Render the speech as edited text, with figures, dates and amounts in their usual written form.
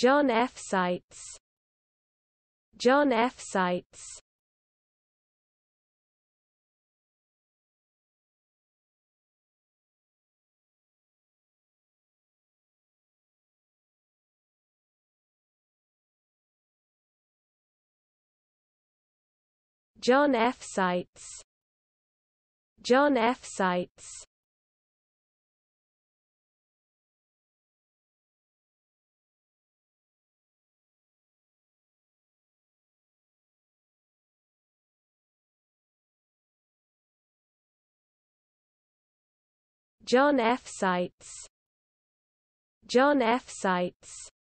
John F. Seitz. John F. Seitz. John F. Seitz. John F. Seitz. John F. Seitz. John F. Seitz.